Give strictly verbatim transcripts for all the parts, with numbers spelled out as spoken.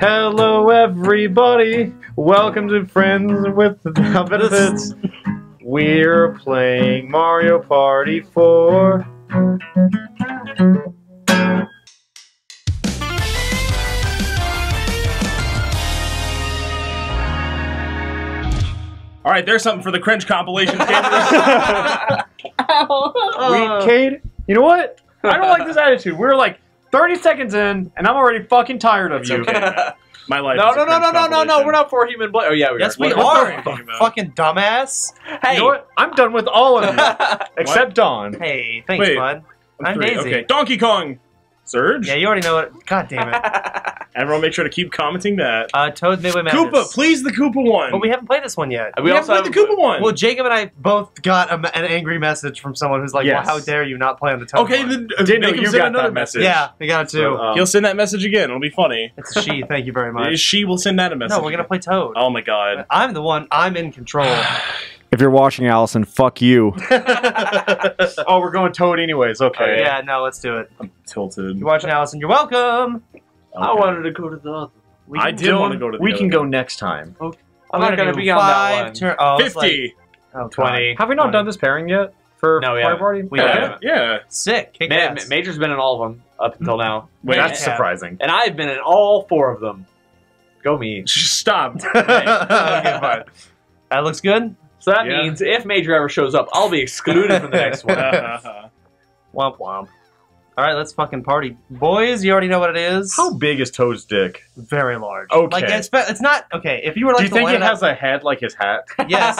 Hello everybody, welcome to Friends with Benefits. We're playing Mario Party four. Alright, there's something for the cringe compilation. Ow. We, Cade, you know what? I don't like this attitude. We're like thirty seconds in, and I'm already fucking tired of it's you. Okay. My life. No, is no, a no, no, no, no, no. We're not for human blood. Oh yeah, we yes, are. Yes, we are. are fucking dumbass. Hey, you know what? I'm done with all of you, except Dawn. Hey, thanks, Wait, bud. I'm three. Daisy. Okay. Donkey Kong. Surge. Yeah, you already know it. God damn it. Everyone, make sure to keep commenting that. Uh, Toad Midway Madness. Koopa, please the Koopa one. But we haven't played this one yet. We, we also haven't played the Koopa one. Well, Jacob and I both got a, an angry message from someone who's like, yes. "Well, how dare you not play on the Toad?" Okay, one. then uh, Dino, you send got another that message. Yeah, we got it too. Um, He'll send that message again. It'll be funny. It's she. Thank you very much. She will send that a message. No, we're gonna play Toad. Oh my god. I'm the one. I'm in control. If you're watching, Allison, fuck you. Oh, we're going Toad anyways. Okay. Oh, yeah. yeah, no, let's do it. I'm tilted. You're watching, Allison. You're welcome. Okay. I wanted to go to the other. We I did want to go to the We other can go next time. Okay. I'm, I'm not going to be on that one. Oh, fifty. Like, oh, twenty. Have we not twenty. Done this pairing yet? For no, yeah. Party? We yeah. yeah. Sick. Man, Major's been in all of them up until now. Wait, That's yeah. surprising. And I've been in all four of them. Go me. Stop. Okay, fine. That looks good. So that yeah. means if Major ever shows up, I'll be excluded from the next one. Womp womp. All right, let's fucking party, boys. You already know what it is. How big is Toad's dick? Very large. Okay, like it's, it's not okay. If you were like, do you to think it has up, a head like his hat? Yes,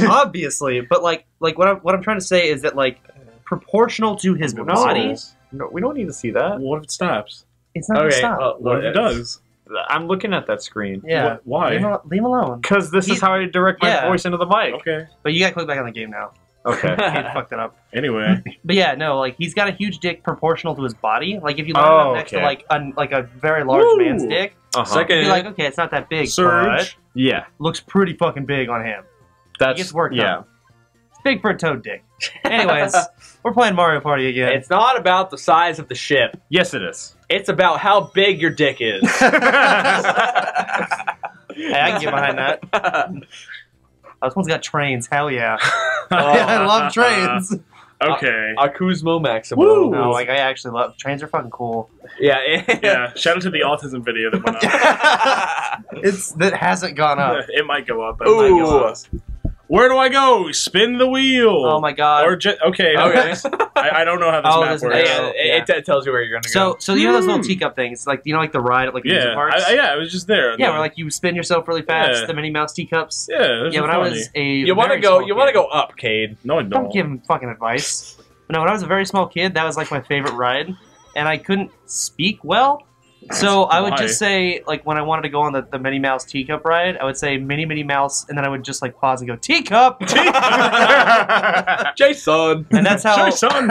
obviously. But like, like what I'm what I'm trying to say is that like proportional to his no, body. No, we don't need to see that. What if it stops? It's not okay, gonna stop. Uh, what if it does? I'm looking at that screen. Yeah. What, why? Leave, leave him alone. Because this he, is how I direct my yeah. voice into the mic. Okay. But you gotta click back on the game now. Okay. He fucked it up. Anyway. But yeah, no, like he's got a huge dick proportional to his body. Like if you line oh, it up next okay. to like a, like a very large Woo! man's dick, uh-huh. Second, you're like, okay, it's not that big. Surge. Yeah. Looks pretty fucking big on him. That's he gets worked yeah. on. It's big for a Toad dick. Anyways, we're playing Mario Party again. It's not about the size of the ship. Yes, it is. It's about how big your dick is. Hey, I can get behind that. Oh, this one's got trains. Hell yeah. Oh. I love trains. Okay. Akuzmo Maximo. Woo. No, like I actually love trains. Are fucking cool. Yeah. Yeah. Shout out to the autism video that went up. It's that hasn't gone up. It might go up. But it might go up. Where do I go? Spin the wheel. Oh my god. Or just, okay. okay. I, I don't know how this oh, map works. Yeah, it, yeah. it tells you where you're gonna so, go. So, so you know those little teacup things, like you know, like the ride at like yeah. music parks. I, yeah, I was just there. Yeah, where like you spin yourself really fast. Yeah. The Minnie Mouse teacups. Yeah, yeah. When funny. I was a you want to go, you want to go up, Cade. No, I don't. Don't give him fucking advice. No, when I was a very small kid, that was like my favorite ride, and I couldn't speak well. So I would just say, like, when I wanted to go on the, the Minnie Mouse teacup ride, I would say Minnie, Minnie Mouse, and then I would just, like, pause and go, teacup! Teacup! Jason! And that's how... Jason!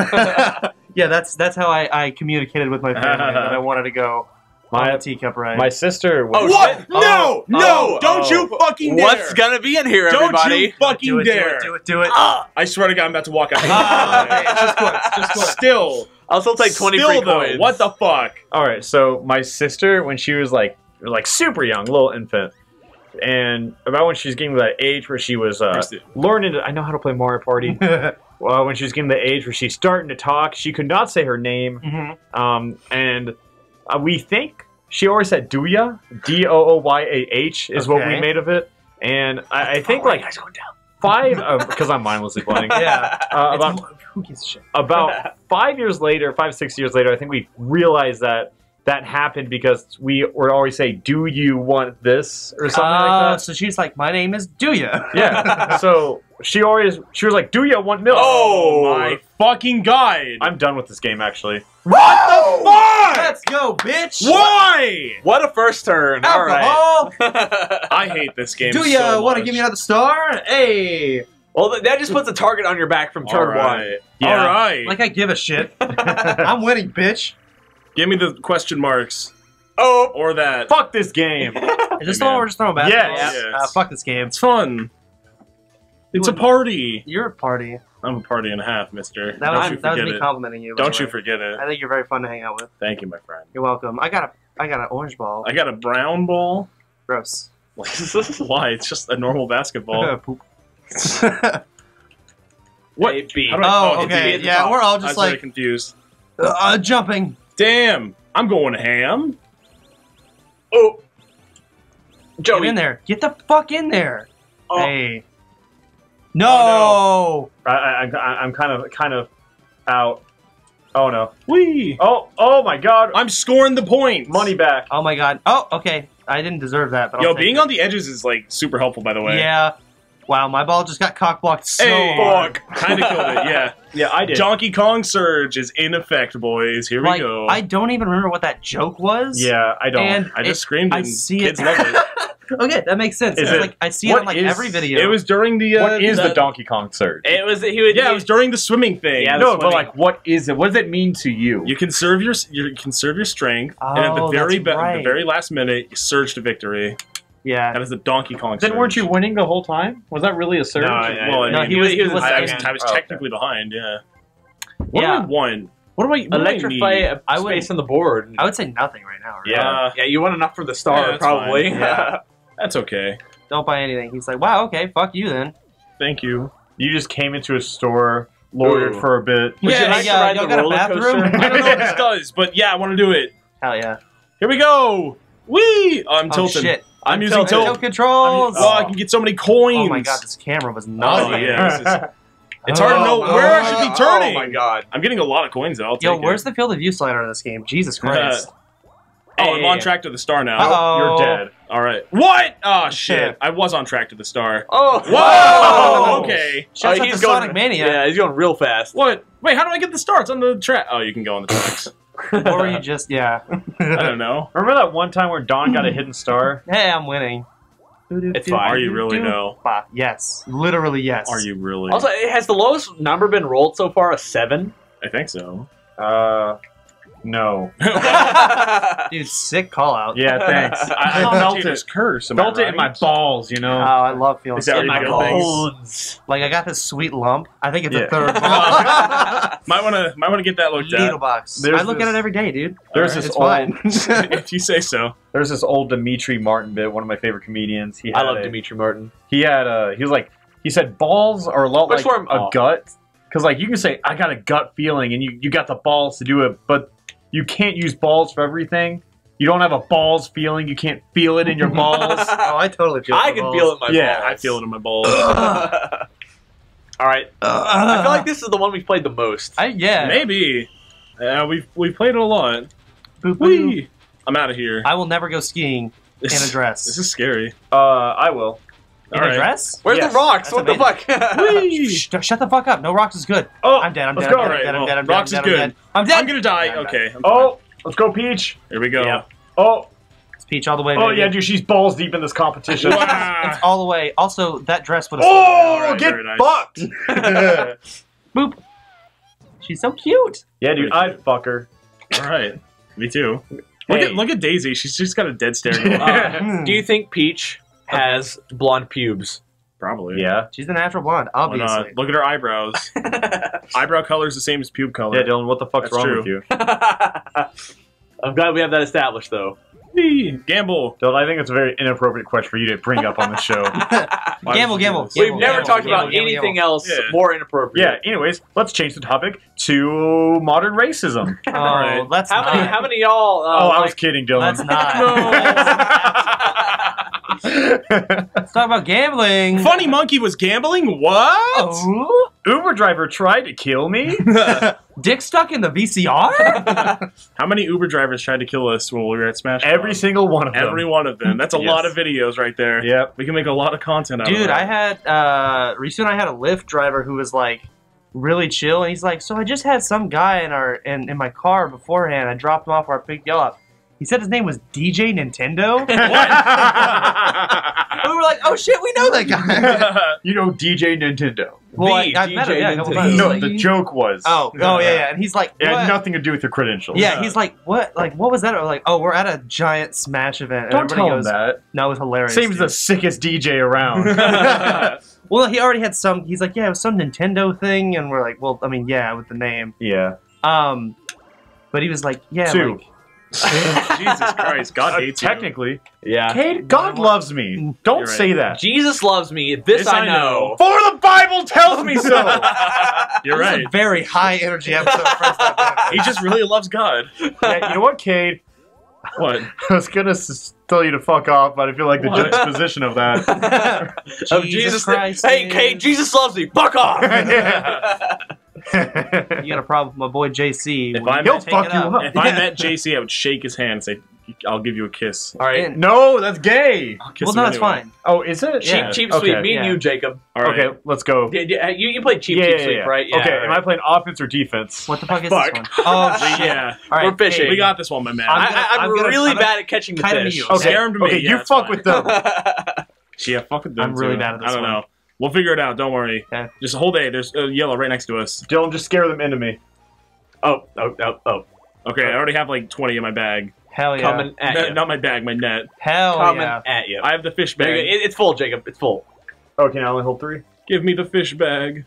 Yeah, that's that's how I, I communicated with my family that I wanted to go my, on the teacup ride. My sister was... Oh, what? Oh, no! Oh, no! Oh, don't you fucking dare! What's gonna be in here, everybody? Don't you fucking do it, dare! Do it, do it, do it. Uh, I swear to God, I'm about to walk out. Uh, hey, just once, just once. Still... I'll still take twenty free coins. What the fuck? All right, so my sister, when she was like, like super young, little infant, and about when she was getting to that age where she was uh, learning, to, I know how to play Mario Party. Well, when she was getting to the age where she's starting to talk, she could not say her name, mm-hmm. um, and uh, we think she always said "Dooyah," D O O Y A H is okay. what we made of it, and I, I think like five, because uh, I'm mindlessly playing. Yeah, uh, about. Who gives a shit? About five years later, five, six years later, I think we realized that that happened because we would always say, do you want this? Or something uh, like that. So she's like, my name is Dooya. Yeah. So she always, she was like, Dooya want milk. Oh, oh my fucking god. I'm done with this game, actually. What the fuck? Let's go, bitch. Why? What a first turn. Alcohol. All right. I hate this game Dooya, so want to give me another star? Hey. Well, that just puts a target on your back from turn one. Yeah. All right. Like I give a shit. I'm winning, bitch. Give me the question marks. Oh. Or that. Fuck this game. Is this the one we're just throwing basketballs? Yes. yes. Uh, fuck this game. It's fun. It's a party. You're a party. I'm a party and a half, mister. That was, Don't you that forget was me it. complimenting you. Don't you forget it. I think you're very fun to hang out with. Thank you, my friend. You're welcome. I got a I got an orange ball. I got a brown ball. Gross. Why? It's just a normal basketball. Poop. What? A, B. Oh, oh, okay. B yeah, we're all just I was like really confused. Uh, uh, jumping. Damn! I'm going ham. Oh, Joey, get in there! Get the fuck in there! Oh. Hey. No. Oh, no. I, I, I'm kind of, kind of out. Oh no. Wee. Oh, oh my God! I'm scoring the points. Money back. Oh my God. Oh, okay. I didn't deserve that. But yo, I'll being on the edges is like super helpful, by the way. Yeah. Wow, my ball just got cockblocked so hey, hard. Kind of killed it, yeah. Yeah, I did. Donkey Kong Surge is in effect, boys. Here like, we go. I don't even remember what that joke was. Yeah, I don't. And I just it, screamed and I see kids it. Love it. Okay, that makes sense. Is it, like, I see it on like, is, every video. It was during the... Uh, what is the, the Donkey Kong Surge? It was... He would, yeah, he, it was during the swimming thing. Yeah, no, swimming. But like, what is it? What does it mean to you? You conserve your, you conserve your strength, oh, and at the very, right. the very last minute, you surge to victory. Yeah, that is the Donkey Kong. Then surge. Weren't you winning the whole time? Was that really a surge? No, I, I, well, I no mean, he, he was. He was, was I, was, I was technically oh, okay. behind. Yeah. What yeah. do I won? What do I? What Electrify do I need? A space would, on the board. I would say nothing right now. Right? Yeah, uh, yeah. You won enough for the star, yeah, probably. Yeah. That's okay. Don't buy anything. He's like, wow, okay, fuck you then. Thank you. You just came into a store, lawyered for a bit. Yeah, yeah. Like yeah y'all got a bathroom? I don't know what this does, but yeah, I want to do it. Hell yeah! Here we go. Wee! I'm tilting. Shit. I'm, I'm using tilt controls. I'm, oh, I can get so many coins. Oh my God, this camera was nuts. Oh, yeah, is, it's hard to know where I should be turning. Oh my God, I'm getting a lot of coins. Though. I'll take Yo, where's it. the field of view slider in this game? Jesus Christ. Uh, hey. Oh, I'm on track to the star now. Uh-oh. You're dead. All right. What? Oh shit! I was on track to the star. Oh. Whoa. Whoa. Okay. Shots oh, he's the going. Sonic Mania. Yeah, he's going real fast. What? Wait, how do I get the star? It's on the track. Oh, you can go on the tracks. Or you just, yeah. I don't know. Remember that one time where Don got a hidden star? Hey, I'm winning. It's fine. Are you really, though? No. Yes. Literally, yes. Are you really? Also, has the lowest number been rolled so far a seven? I think so. Uh, no. Dude, sick call out. Yeah, thanks. I, I felt it. Curse. Am felt I it in my balls, you know? Oh, I love feeling sick in my balls. Like, I got this sweet lump. I think it's yeah. a third ball. Might want to might want to get that looked at. Needle box. There's I look this, at it every day, dude. There's right, this old... If you say so. There's this old Dimitri Martin bit, one of my favorite comedians. He had I love a, Dimitri Martin. He had a... He was like... He said, balls are a lot Which like form? a oh. gut. Because, like, you can say, I got a gut feeling, and you, you got the balls to do it, but you can't use balls for everything. You don't have a balls feeling. You can't feel it in your balls. Oh, I totally feel it I can balls. feel it in my yeah, balls. Yeah, I feel it in my balls. All right. Uh, I feel like this is the one we've played the most. I, yeah. Maybe. Uh, we've we played it a lot. Boop, boop. I'm out of here. I will never go skiing this, in a dress. This is scary. Uh, I will. In All a right. dress? Where's yes. the rocks? That's what amazing. the fuck? Shh, shut, shut the fuck up. No rocks is good. Oh, I'm dead. I'm dead. I'm dead. Right. I'm, well, dead. I'm dead. Rocks I'm dead. is good. I'm dead. I'm gonna die. Yeah, I'm okay. I'm oh, let's go, Peach. Here we go. Yeah. Oh. Peach all the way. Oh baby. yeah, dude, she's balls deep in this competition. It's all the way. Also, that dress would have. Oh, right, get nice. fucked! Boop. She's so cute. Yeah, dude, I'd fuck her. All right, me too. Hey. Look at look at Daisy. She's just got a dead staring. uh, do you think Peach has blonde pubes? Probably. Yeah. She's a natural blonde, obviously. Look at her eyebrows. Eyebrow color is the same as pube color. Yeah, Dylan, what the fuck's That's wrong true. with you? I'm glad we have that established, though. Gamble. Dylan, I think it's a very inappropriate question for you to bring up on the show. gamble, gamble. We've gamble, never gamble, talked gamble, about gamble, anything gamble. else yeah. more inappropriate. Yeah. Anyways, let's change the topic to modern racism. Oh, All right. Let's how not. many? How many y'all? Uh, oh, like, I was kidding, Dylan. Let's not. No, not. Let's talk about gambling. Funny monkey was gambling. What? Oh. Uber driver tried to kill me. Dick stuck in the V C R? How many Uber drivers tried to kill us when we were at Smash? Every Club? single one of them. Every one of them. That's a yes. lot of videos right there. Yep. We can make a lot of content out Dude, of that. Dude, I had, uh, Risu and I had a Lyft driver who was like really chill, and he's like, so I just had some guy in our in, in my car beforehand. I dropped him off where I picked you up. He said his name was D J Nintendo. What? We were like, oh shit, we know that guy. You know D J Nintendo. Well, I, I met him, yeah, a couple times. No, the joke was. Oh, oh yeah, yeah. And he's like, what? It had nothing to do with your credentials. Yeah, yeah. He's like, what? Like, what was that? I was like, oh, we're at a giant Smash event. And Don't everybody tell goes, him that. No, it was hilarious. Seems the sickest D J around. Well, he already had some. He's like, yeah, it was some Nintendo thing, and we're like, well, I mean, yeah, with the name. Yeah. Um, but he was like, yeah, Two. like, Jesus Christ, God uh, hates technically, you. Yeah. Cade, God loves me. Don't You're say right. that. Jesus loves me. This, this I, know. I know. For the Bible tells me so. You're right. This is a very high energy episode. He just really loves God. Yeah, you know what, Cade? What? I was gonna tell you to fuck off, but I feel like the what? juxtaposition of that. Of Jesus, Jesus Christ. Hey, Cade, Jesus loves me. Fuck off. Yeah. You got a problem with my boy J C. If I met, fuck you up. If I met J C, I would shake his hand and say, I'll give you a kiss. All right. No, that's gay. Well, no, that's fine. Oh, is it? Cheap, yeah. cheap, okay. sweep. Me yeah. and you, Jacob. All right. Okay, let's go. Yeah, you you play cheap, yeah, cheap, yeah, sweep, yeah. right? Yeah, okay, right. Am I playing offense or defense? What the fuck is fuck. this one? Oh, shit. Yeah. All right. We're fishing. We got this one, my man. I'm, gonna, I, I'm, I'm gonna, really I'm bad at catching the fish. Okay. Scare him to me. Okay, you fuck with them. Yeah, fuck with them. I'm really bad at this one. I don't know. We'll figure it out. Don't worry. Yeah. Just a whole day. There's a yellow right next to us. Dylan, just scare them into me. Oh, oh, oh, oh. Okay, oh. I already have like twenty in my bag. Hell yeah. Coming at no, you. Not my bag, my net. Hell Coming yeah. Coming at you. I have the fish bag. It, it's full, Jacob. It's full. Okay, I only hold three. Give me the fish bag.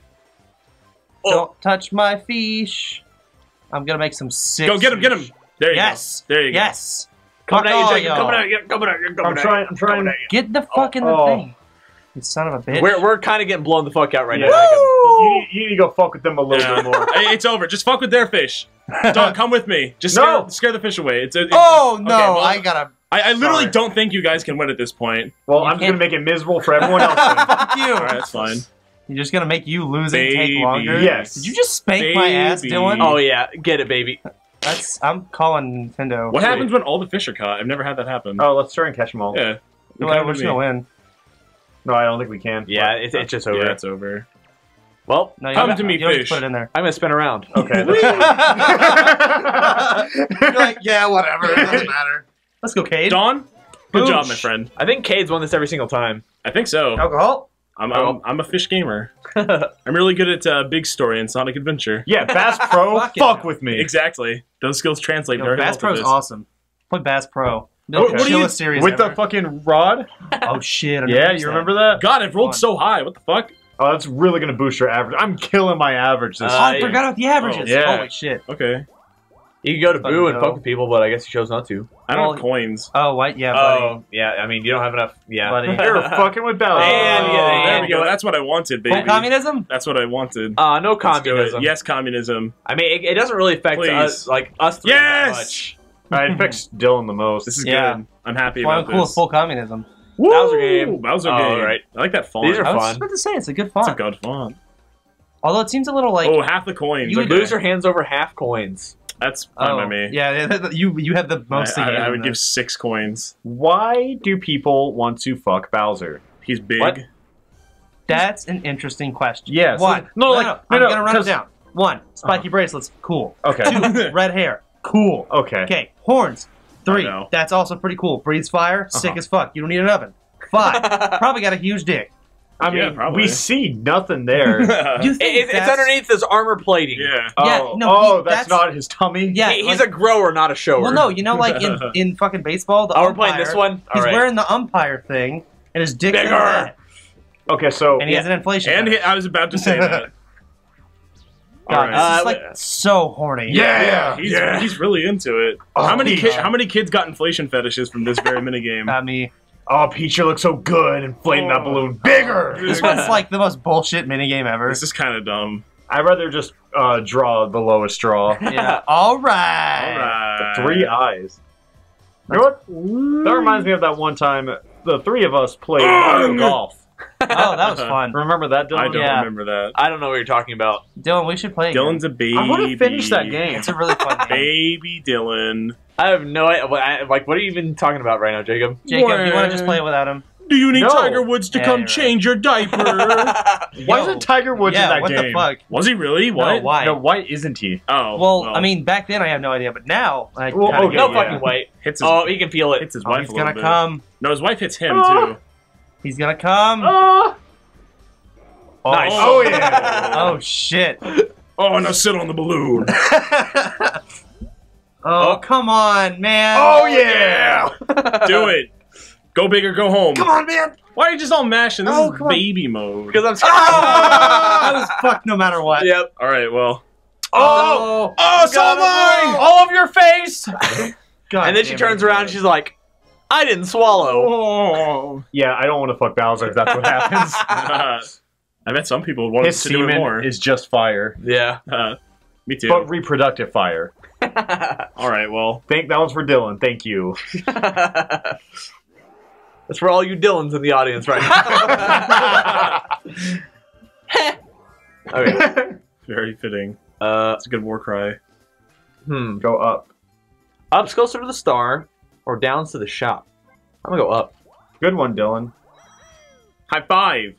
Oh. Don't touch my fish. I'm gonna make some sick. Go get him, fish. get him. There you yes. go. There you yes. go. Yes. Coming at you, Jacob. Coming at you. Coming at you. Coming I'm at trying. I'm trying. Get the fuck in oh. the oh. thing. You son of a bitch. We're, we're kind of getting blown the fuck out right yeah. now. You, you need to go fuck with them a little yeah. bit more. It's over. Just fuck with their fish. Don't come with me. Just scare, no. scare the fish away. It's, it's, oh, no. Okay, well, I gotta... I, I literally Sorry. don't think you guys can win at this point. Well, you I'm can't... just going to make it miserable for everyone else. Fuck you. All right, that's fine. You're just going to make you lose baby. and take longer? Yes. Did you just spank baby. my ass, Dylan? Oh, yeah. Get it, baby. That's. I'm calling Nintendo. What Wait. happens when all the fish are caught? I've never had that happen. Oh, let's try and catch them all. Yeah. Well, we're just going to win. No, I don't think we can. Yeah, it's, it's just over. Yeah, it's over. Well, no, come gonna, to me, you fish. Put it in there. I'm going to spin around. Okay. That's You're like, yeah, whatever. It doesn't matter. Let's go, Cade. Don, good Oosh. job, my friend. I think Cade's won this every single time. I think so. Alcohol? I'm, I'm, I'm a fish gamer. I'm really good at uh, Big Story and Sonic Adventure. Yeah, Bass Pro, fuck, fuck with me. Exactly. Those skills translate Yo, very well. Bass Pro's awesome. Play Bass Pro. No, okay. what are you, series with ever. the fucking rod? Oh shit! I yeah, you remember that? God, I've rolled so high. What the fuck? Oh, that's really gonna boost your average. I'm killing my average this. Uh, I yeah. forgot about the averages. Oh, yeah. Holy shit. Okay. You can go to Boo know. and fuck with people, but I guess you chose not to. I don't well, have coins. Oh, what? Yeah. Buddy. Oh, yeah. I mean, you don't have enough. Yeah. You're fucking with Bella. And, yeah, and there we go. That's what I wanted, baby. Full communism? That's what I wanted. Uh, no communism. Yes, communism. I mean, it, it doesn't really affect Please. us, like us three yes! that much. Right, it affects Dylan the most. This is yeah. good. I'm happy well, about cool this. Full communism. Woo! Bowser game. Bowser oh, game. Right. I like that font. These are I fun. I was about to say, it's a good font. It's a good font. Although it seems a little like... Oh, half the coins. You would okay. lose your hands over half coins. That's fine oh. by me. Yeah, you, you have the most... I, I, I would give six coins. Why do people want to fuck Bowser? He's big. What? That's an interesting question. Yes. One. No, no, like, no, no I'm no, going to run it down. One. Spiky uh-huh. bracelets. Cool. Okay. Two. Red hair. Cool. Okay. Okay. Horns. Three. That's also pretty cool. Breathes fire. Uh -huh. Sick as fuck. You don't need an oven. Five. Probably got a huge dick. I yeah, mean, probably. we see nothing there. You think it, it's underneath his armor plating. Yeah. Oh, yeah, no, oh he, that's, that's not his tummy. Yeah. He, he's like, a grower, not a shower. Well, no, you know, like in, in fucking baseball, the oh, umpire, we're playing this one. All he's right. wearing the umpire thing, and his dick is that. Okay, so and he yeah. has an inflation. And he, I was about to say that. God, right. this is like uh, so horny. Yeah, yeah, he's, yeah. he's really into it. Oh, how many kids? How many kids got inflation fetishes from this very minigame? Not me. Oh, Peach, you look so good inflating oh. that balloon bigger. This one's like the most bullshit minigame ever. This is kind of dumb. I'd rather just uh, draw the lowest straw. Yeah. All right. All right. The three eyes. You know what? That reminds me of that one time the three of us played um. golf. Oh, that was fun. Remember that, Dylan? I don't yeah. remember that. I don't know what you're talking about. Dylan, we should play again. Dylan's a baby. I want to finish that game. It's a really fun game. Baby Dylan. I have no idea. Like, what are you even talking about right now, Jacob? Jacob, Where? you want to just play without him? Do you need no. Tiger Woods to yeah, come change right. your diaper? Why isn't Tiger Woods yeah, in that what game? What the fuck? Was he really? What? No, why? No, why isn't he? Oh. Well, well, I mean, back then I had no idea, but now I well, oh, No yeah. fucking way. Hits his, oh, he can feel it. Hits his wife oh, he's a little gonna bit. come. No, his wife hits him, too. He's gonna come. Uh, oh. Nice. Oh, yeah. Oh, shit. Oh, now sit on the balloon. oh, oh, come on, man. Oh, yeah. Do it. Go big or go home. Come on, man. Why are you just all mashing? This oh, is baby on. mode. Because I'm scared. Oh, I was fucked no matter what. Yep. All right, well. Oh, oh, oh so am I. All of your face. God and then she turns around and she's like, I didn't swallow. Oh. Yeah, I don't want to fuck Bowser if that's what happens. uh, I bet some people want His to do it more. Is just fire. Yeah. Uh, me too. But reproductive fire. All right, well. Thank, that one's for Dylan. Thank you. That's for all you Dylans in the audience right now. Okay. Very fitting. Uh, it's a good war cry. Hmm. Go up. Up's closer to the star, or down's to the shop. I'm gonna go up. Good one, Dylan. High five.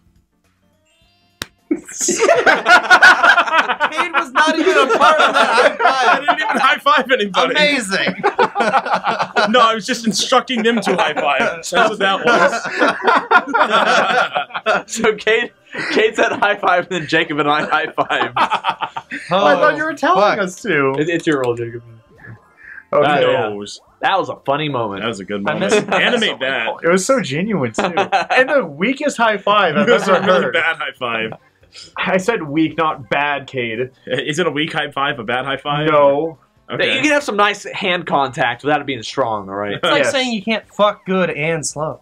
Cade was not even a part of that high five. I didn't even high five anybody. Amazing. No, I was just instructing them to high five. That's what that was. So Cade, Cade said high five, and then Jacob and I high five. Oh, I thought you were telling fuck. us to. It, it's your role, Jacob. Oh, that, knows. Yeah. That was a funny moment. That was a good moment. Animate that. It was so genuine too. And the weakest high five I've ever heard. Bad high five. I said weak, not bad, Cade. Isn't a weak high five a bad high five? No. Okay. You can have some nice hand contact without it being strong, all right? It's like yes. saying you can't fuck good and slow.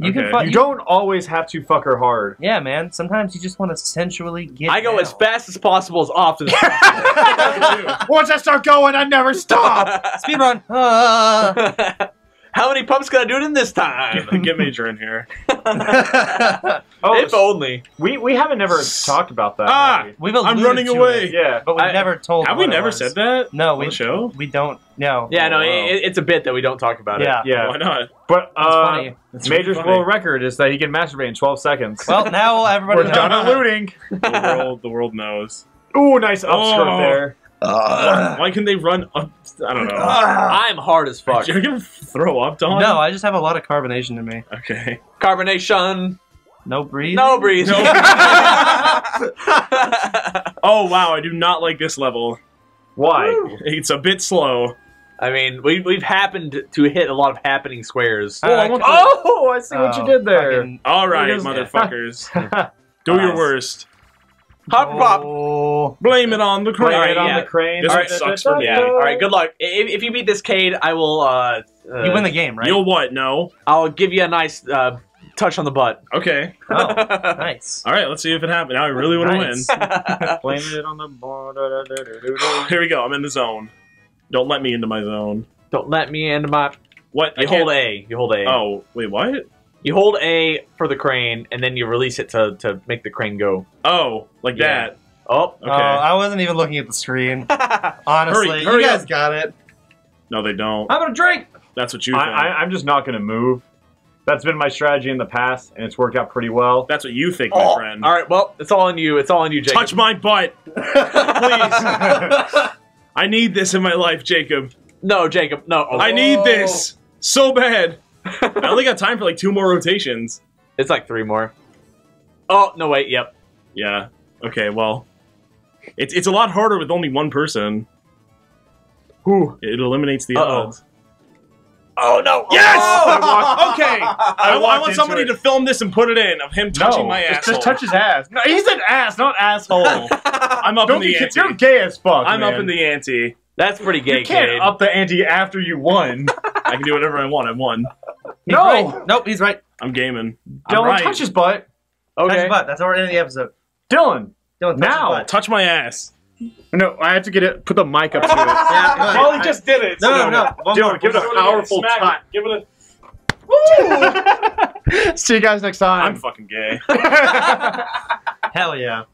You okay. can fuck. You, you don't always have to fuck her hard. Yeah, man. Sometimes you just want to sensually get. I go down. as fast as possible, as often as possible. Once I start going, I never stop. Speedrun. Uh. How many pumps can I do it in this time? Get, get Major in here. oh, if only. We we haven't never talked about that. Ah, we've I'm running away. It, yeah, but we've I, never told. Have we never said that? No, we show. We don't. No. Yeah, no. It, it's a bit that we don't talk about yeah. it. Yeah. Why not? But uh, That's Major's really world record is that he can masturbate in twelve seconons. Well, now everybody. We're done looting. The world, the world knows. Ooh, nice upskirt oh. there. Uh, Why can they run up? I don't know. Uh, I'm hard as fuck. You're gonna throw up, Don? No, I just have a lot of carbonation in me. Okay. Carbonation. No breathe. No breathe. No breathe. Oh wow, I do not like this level. Why? Woo. It's a bit slow. I mean, we, we've happened to hit a lot of happening squares. Oh, I, oh, I see oh, what you did there. Fucking, All right, motherfuckers. Do your worst. Hop pop. Oh. Blame it on the crane. Blame it on yeah. the crane. This All right, sucks for me. Yeah. All right, good luck. If, if you beat this, Cade, I will. Uh, uh, you win the game, right? You'll what? No. I'll give you a nice uh, touch on the butt. Okay. Oh, nice. All right, let's see if it happens. Now I really want nice. to win. Blame it on the butt. Here we go. I'm in the zone. Don't let me into my zone. Don't let me into my. What? You I hold can't... A. You hold A. Oh, wait, what? You hold A for the crane, and then you release it to, to make the crane go. Oh, like yeah. that. Oh, okay. Uh, I wasn't even looking at the screen. Honestly, hurry, hurry you guys up. got it. No, they don't. I'm gonna drink. That's what you think. I, I, I'm just not gonna move. That's been my strategy in the past, and it's worked out pretty well. That's what you think, oh. my friend. All right, well, it's all on you. It's all on you, Jacob. Touch my butt, please. I need this in my life, Jacob. No, Jacob, no. Oh. I need this so bad. I only got time for like two more rotations. It's like three more. Oh, no, wait, yep. Yeah. Okay, well. It's it's a lot harder with only one person. Whew. It eliminates the uh -oh. odds. Oh, no. Yes! Oh, I walked, okay. I, I, I want somebody it. to film this and put it in of him touching no, my ass. Just touch his ass. No, he said ass, not asshole. I'm up Don't in the ante. You're gay as fuck, I'm man. up in the ante. That's pretty gay, You can't Cade. up the ante after you won. I can do whatever I want. I won. He's no! Right. Nope, he's right. I'm gaming. Dylan, I'm right. touch his butt. Okay. Touch his butt. That's already in the episode. Dylan! Dylan, touch now! His butt. Touch my ass. No, I have to get it. Put the mic up to it. yeah, Well, he I, just did it. No, so no, no. no. Dylan, more. give it a powerful time. Give it a... Woo! See you guys next time. I'm fucking gay. Hell yeah.